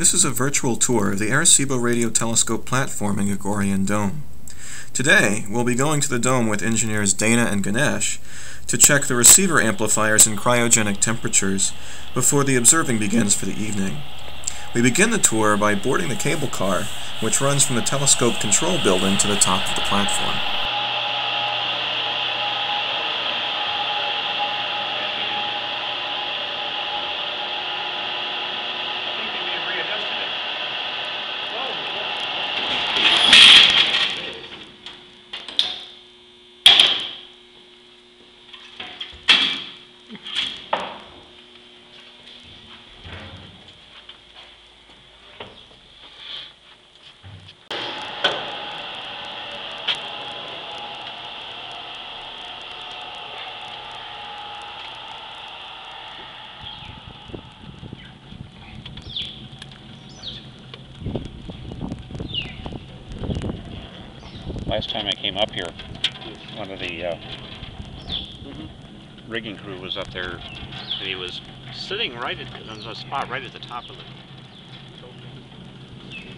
This is a virtual tour of the Arecibo Radio Telescope platform in Gregorian Dome. Today, we'll be going to the dome with engineers Dana and Ganesh to check the receiver amplifiers in cryogenic temperatures before the observing begins for the evening. We begin the tour by boarding the cable car, which runs from the telescope control building to the top of the platform. Last time I came up here, one of the rigging crew was up there, and he was sitting right on a spot right at the top of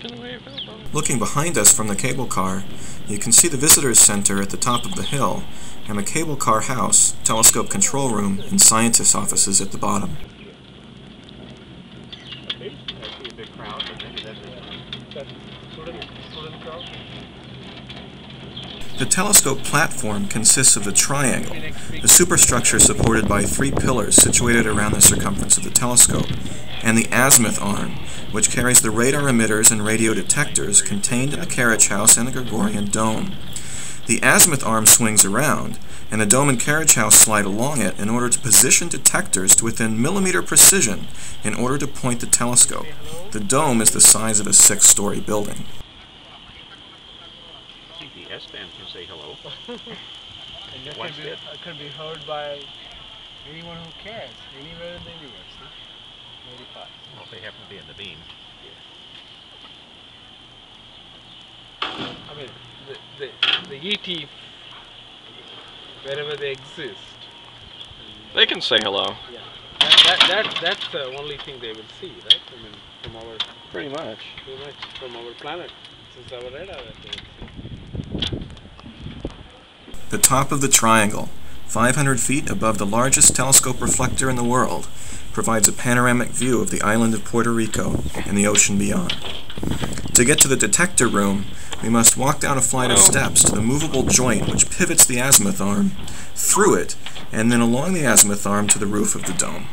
it. Looking behind us from the cable car, you can see the visitor's center at the top of the hill, and the cable car house, telescope control room, and scientists' offices at the bottom. Okay, I see a big crowd, but maybe that's sort of a crowd. The telescope platform consists of the triangle, the superstructure supported by three pillars situated around the circumference of the telescope, and the azimuth arm, which carries the radar emitters and radio detectors contained in the carriage house and the Gregorian Dome. The azimuth arm swings around, and the dome and carriage house slide along it in order to position detectors to within millimeter precision in order to point the telescope. The dome is the size of a six-story building. S-band can say hello. And that could be heard by anyone who cares, anywhere in the universe. Very fast. Well, if they happen to be in the beam. Yeah. I mean, the ET, wherever they exist, they can say hello. Yeah. That's the only thing they will see, right? I mean, from our... Pretty much from our planet. Since our radar, they will see. The top of the triangle, 500 feet above the largest telescope reflector in the world, provides a panoramic view of the island of Puerto Rico and the ocean beyond. To get to the detector room, we must walk down a flight of steps to the movable joint which pivots the azimuth arm, through it, and then along the azimuth arm to the roof of the dome.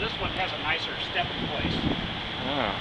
This one has a nicer step in place. Oh.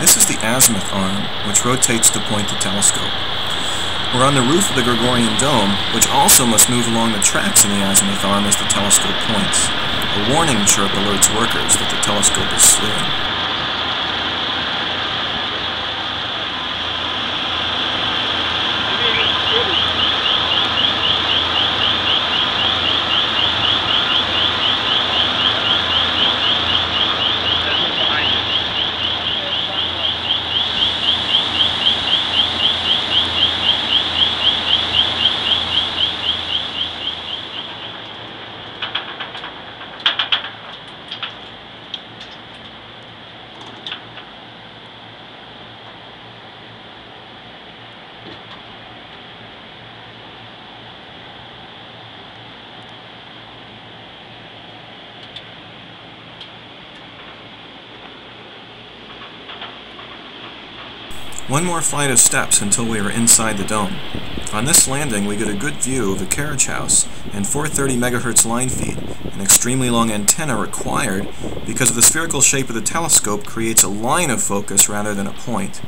This is the azimuth arm, which rotates to point the telescope. We're on the roof of the Gregorian Dome, which also must move along the tracks in the azimuth arm as the telescope points. A warning chirp alerts workers that the telescope is slewing. One more flight of steps until we are inside the dome. On this landing, we get a good view of the carriage house and 430 MHz line feed, an extremely long antenna required because the spherical shape of the telescope creates a line of focus rather than a point.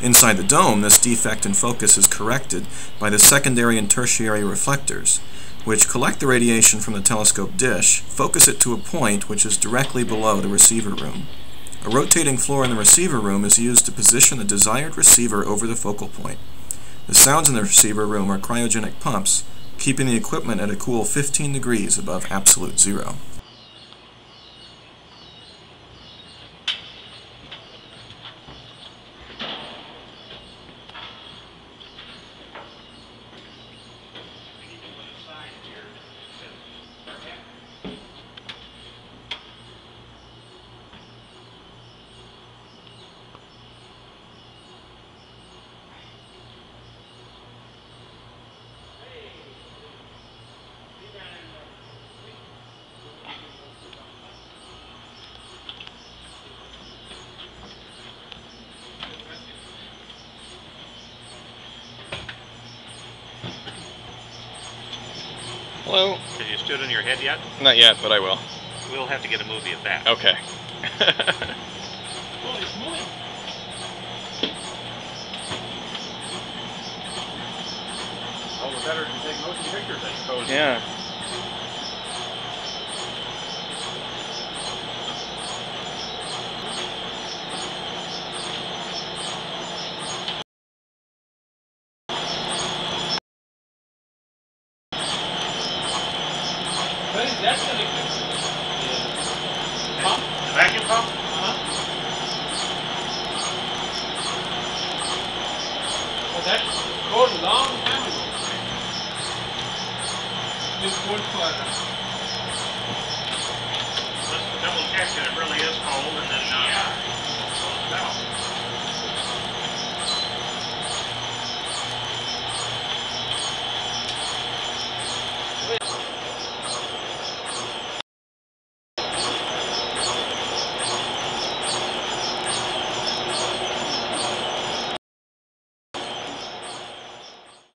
Inside the dome, this defect in focus is corrected by the secondary and tertiary reflectors, which collect the radiation from the telescope dish, focus it to a point which is directly below the receiver room. A rotating floor in the receiver room is used to position the desired receiver over the focal point. The sounds in the receiver room are cryogenic pumps, keeping the equipment at a cool 15 degrees above absolute zero. Hello. Have you stood on your head yet? Not yet, but I will. We'll have to get a movie of that. Okay. Holy smoke. All the better to take motion pictures, I suppose. Yeah. That's going to be pump? The vacuum pump? Uh-huh. Well, that goes a long time ago. It's good for us. Double check that it really is cold and then, yeah.